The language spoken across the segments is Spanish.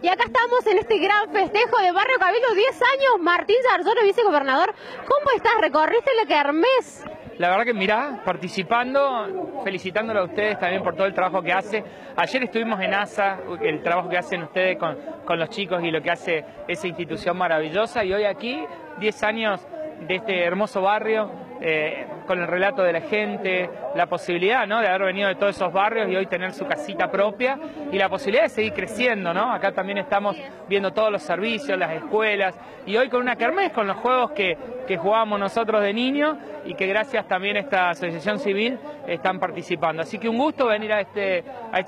Y acá estamos en este gran festejo de Barrio Cabildo, 10 años, Martín Llaryora, vicegobernador. ¿Cómo estás? ¿Recorriste la kermés? La verdad que mirá, participando, felicitándolo a ustedes también por todo el trabajo que hace. Ayer estuvimos en ASA, el trabajo que hacen ustedes con los chicos y lo que hace esa institución maravillosa. Y hoy aquí, 10 años de este hermoso barrio, con el relato de la gente, la posibilidad, ¿no?, de haber venido de todos esos barrios y hoy tener su casita propia y la posibilidad de seguir creciendo, ¿no? Acá también estamos viendo todos los servicios, las escuelas y hoy con una kermés, con los juegos que jugábamos nosotros de niños y que gracias también a esta asociación civil están participando. Así que un gusto venir a este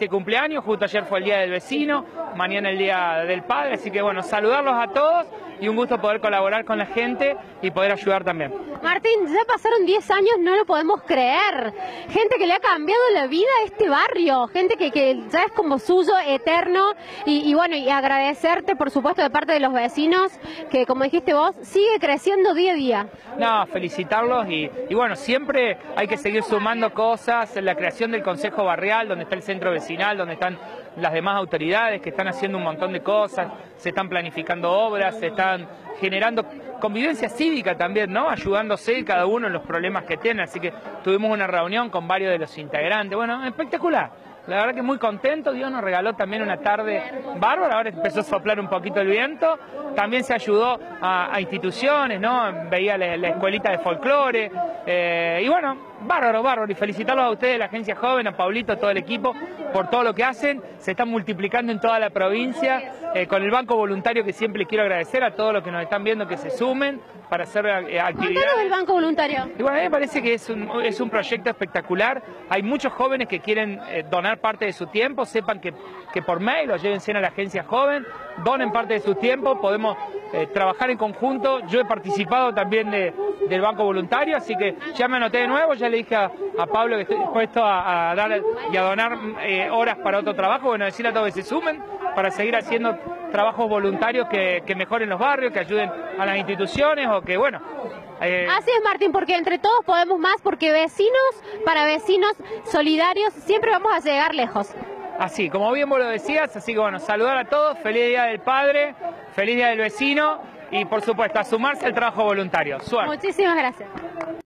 cumpleaños, justo ayer fue el Día del Vecino, mañana el Día del Padre, así que bueno, saludarlos a todos y un gusto poder colaborar con la gente y poder ayudar también. Martín, ya pasaron 10 años, no lo podemos creer. Gente que le ha cambiado la vida a este barrio, gente que ya es como suyo, eterno, y bueno, y agradecerte, por supuesto, de parte de los vecinos, que como dijiste vos, sigue creciendo día a día. No, felicitarlos y bueno, siempre hay que seguir sumando cosas, la creación del Consejo Barrial, donde está el centro vecinal, donde están las demás autoridades que están haciendo un montón de cosas, se están planificando obras, se están generando convivencia cívica también, ¿no?, ayudándose cada uno en los problemas que tiene, así que tuvimos una reunión con varios de los integrantes, bueno, espectacular. La verdad que muy contento, Dios nos regaló también una tarde bárbara, ahora empezó a soplar un poquito el viento, también se ayudó a instituciones, ¿no? Veía la escuelita de folclore, y bueno, bárbaro, y felicitarlos a ustedes, la Agencia Joven, a Paulito, a todo el equipo, por todo lo que hacen, se están multiplicando en toda la provincia, con el Banco Voluntario que siempre les quiero agradecer a todos los que nos están viendo que se sumen para hacer actividades. ¿Cuánto del Banco Voluntario? Y bueno, a mí me parece que es un proyecto espectacular, hay muchos jóvenes que quieren donar parte de su tiempo, sepan que por mail lo lleven a la Agencia Joven, donen parte de su tiempo, podemos trabajar en conjunto. Yo he participado también del Banco Voluntario, así que ya me anoté de nuevo, ya le dije a Pablo que estoy dispuesto a dar y a donar horas para otro trabajo, bueno, decirle a todos que se sumen para seguir haciendo trabajos voluntarios que mejoren los barrios, que ayuden a las instituciones o que, bueno... Así es, Martín, porque entre todos podemos más, porque vecinos para vecinos solidarios siempre vamos a llegar lejos. Así, como bien vos lo decías, así que bueno, saludar a todos, feliz Día del Padre, feliz Día del Vecino y por supuesto a sumarse al trabajo voluntario. Suerte. Muchísimas gracias.